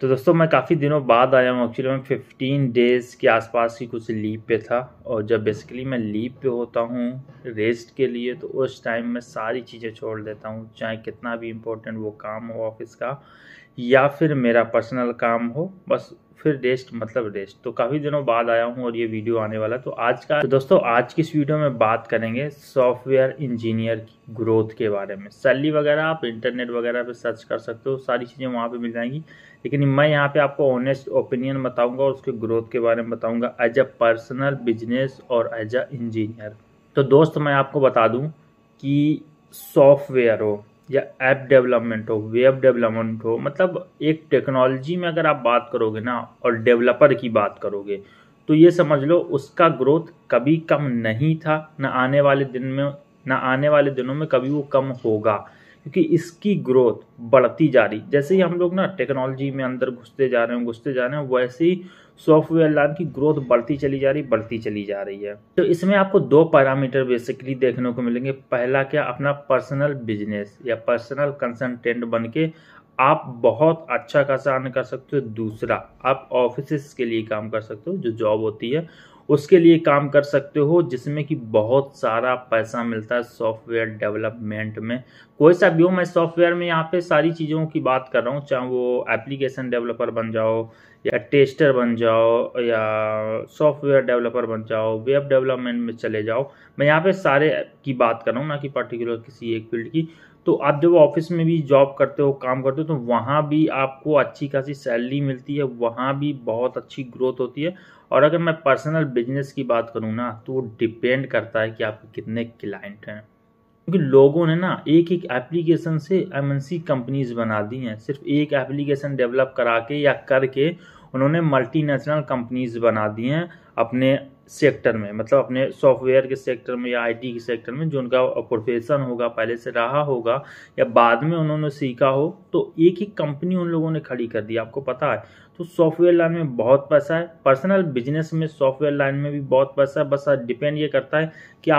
तो दोस्तों मैं काफ़ी दिनों बाद आया हूँ। एक्चुअली मैं 15 डेज़ के आसपास की कुछ लीव पे था, और जब बेसिकली मैं लीव पे होता हूँ रेस्ट के लिए तो उस टाइम मैं सारी चीज़ें छोड़ देता हूँ, चाहे कितना भी इम्पोर्टेंट वो काम हो ऑफिस का या फिर मेरा पर्सनल काम हो, बस फिर रेस्ट मतलब रेस्ट। तो काफ़ी दिनों बाद आया हूँ और ये वीडियो आने वाला। तो आज की इस वीडियो में बात करेंगे सॉफ्टवेयर इंजीनियर की ग्रोथ के बारे में। सैलरी वगैरह आप इंटरनेट वगैरह पे सर्च कर सकते हो, सारी चीज़ें वहाँ पे मिल जाएंगी, लेकिन मैं यहाँ पे आपको ऑनेस्ट ओपिनियन बताऊँगा और उसके ग्रोथ के बारे में बताऊँगा एज अ पर्सनल, बिजनेस और एज अ इंजीनियर। तो दोस्त मैं आपको बता दूँ कि सॉफ्टवेयर हो या ऐप डेवलपमेंट हो, वेब डेवलपमेंट हो, मतलब एक टेक्नोलॉजी में अगर आप बात करोगे ना और डेवलपर की बात करोगे तो ये समझ लो उसका ग्रोथ कभी कम नहीं था, ना आने वाले दिनों में कभी वो कम होगा, क्योंकि इसकी ग्रोथ बढ़ती जा रही। जैसे ही हम लोग ना टेक्नोलॉजी में अंदर घुसते जा रहे हैं वैसे ही सॉफ्टवेयर लाइन की ग्रोथ बढ़ती चली जा रही है। तो इसमें आपको दो पैरामीटर बेसिकली देखने को मिलेंगे। पहला क्या, अपना पर्सनल बिजनेस या पर्सनल कंसल्टेंट बन के आप बहुत अच्छा खासा अर्न कर सकते हो। दूसरा, आप ऑफिस के लिए काम कर सकते हो, जो जॉब होती है उसके लिए काम कर सकते हो, जिसमें कि बहुत सारा पैसा मिलता है सॉफ्टवेयर डेवलपमेंट में। कोई सा भी हो, मैं सॉफ्टवेयर में यहाँ पे सारी चीज़ों की बात कर रहा हूँ, चाहे वो एप्लीकेशन डेवलपर बन जाओ या टेस्टर बन जाओ या सॉफ्टवेयर डेवलपर बन जाओ, वेब डेवलपमेंट में चले जाओ, मैं यहाँ पे सारे की बात कर रहा हूँ, ना कि पर्टिकुलर किसी एक फील्ड की। तो आप जब ऑफिस में भी जॉब करते हो, काम करते हो, तो वहाँ भी आपको अच्छी खासी सैलरी मिलती है, वहाँ भी बहुत अच्छी ग्रोथ होती है। और अगर मैं पर्सनल बिजनेस की बात करूँ ना तो वो डिपेंड करता है कि आपके कितने क्लाइंट हैं, क्योंकि लोगों ने ना एक एप्लीकेशन से एमएनसी कंपनीज बना दी हैं। सिर्फ एक एप्लीकेशन डेवलप करा के या करके उन्होंने मल्टीनेशनल कंपनीज बना दी हैं अपने सेक्टर में, मतलब अपने सॉफ्टवेयर के सेक्टर में या आईटी के सेक्टर में, जो उनका प्रोफेशन होगा, पहले से रहा होगा या बाद में उन्होंने सीखा हो, तो एक ही कंपनी उन लोगों ने खड़ी कर दी, आपको पता है। तो सॉफ्टवेयर लाइन में बहुत पैसा है, पर्सनल बिजनेस में सॉफ्टवेयर लाइन में भी बहुत पैसा है। बस डिपेंड ये करता है कि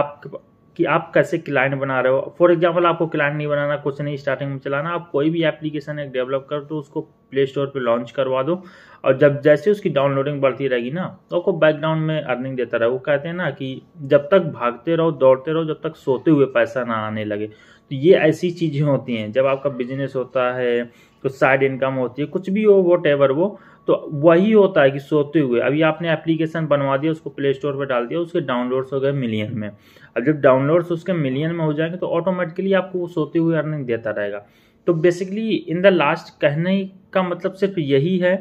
आप कैसे क्लाइंट बना रहे हो। फॉर एग्जांपल आपको क्लाइंट नहीं बनाना, कुछ नहीं स्टार्टिंग में चलाना, आप कोई भी एप्लीकेशन एक डेवलप कर दो, उसको प्ले स्टोर पे लॉन्च करवा दो, और जब जैसे उसकी डाउनलोडिंग बढ़ती रहेगी ना तो आपको बैकग्राउंड में अर्निंग देता रहे। वो कहते हैं ना कि जब तक भागते रहो, दौड़ते रहो, जब तक सोते हुए पैसा ना आने लगे। तो ये ऐसी चीज़ें होती हैं, जब आपका बिजनेस होता है, कुछ साइड इनकम होती है, कुछ भी हो व्हाटएवर वो, तो वही होता है कि सोते हुए अभी आपने एप्लीकेशन बनवा दिया, उसको प्ले स्टोर पर डाल दिया, उसके डाउनलोड्स हो गए मिलियन में। अब जब डाउनलोड्स उसके मिलियन में हो जाएंगे तो ऑटोमेटिकली आपको वो सोते हुए अर्निंग देता रहेगा। तो बेसिकली इन द लास्ट कहने का मतलब सिर्फ यही है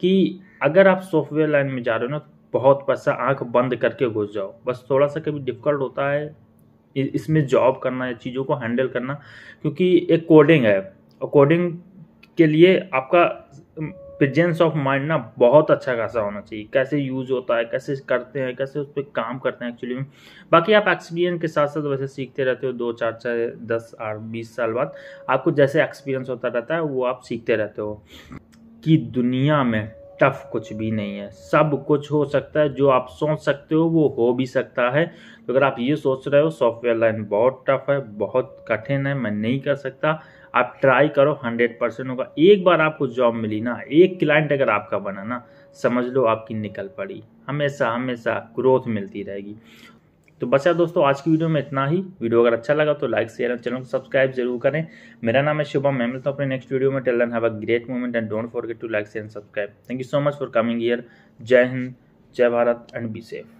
कि अगर आप सॉफ्टवेयर लाइन में जा रहे हो ना तो बहुत पैसा आंख बंद करके घुस जाओ। बस थोड़ा सा कभी डिफिकल्ट होता है इसमें जॉब करना या चीज़ों को हैंडल करना, क्योंकि एक कोडिंग है और कोडिंग के लिए आपका प्रेजेंस ऑफ माइंड ना बहुत अच्छा खासा होना चाहिए, कैसे यूज होता है, कैसे करते हैं, कैसे उस पर काम करते हैं एक्चुअली में। बाकी आप एक्सपीरियंस के साथ साथ वैसे सीखते रहते हो, 2, 4, 10 और 20 साल बाद आपको जैसे एक्सपीरियंस होता रहता है वो आप सीखते रहते हो कि दुनिया में टफ कुछ भी नहीं है, सब कुछ हो सकता है, जो आप सोच सकते हो वो हो भी सकता है। तो अगर आप ये सोच रहे हो सॉफ्टवेयर लाइन बहुत टफ है, बहुत कठिन है, मैं नहीं कर सकता, आप ट्राई करो, 100% होगा। एक बार आपको जॉब मिली ना, एक क्लाइंट अगर आपका बना ना, समझ लो आपकी निकल पड़ी, हमेशा हमेशा ग्रोथ मिलती रहेगी। तो बस यार दोस्तों आज की वीडियो में इतना ही। वीडियो अगर अच्छा लगा तो लाइक, शेयर और चैनल को सब्सक्राइब जरूर करें। मेरा नाम है शुभम, मैं मिलता हूँ अपने नेक्स्ट वीडियो में। Till then have a great moment and don't forget to like, share and subscribe. Thank you so much for coming here. जय हिंद, जय भारत एंड बी सेफ।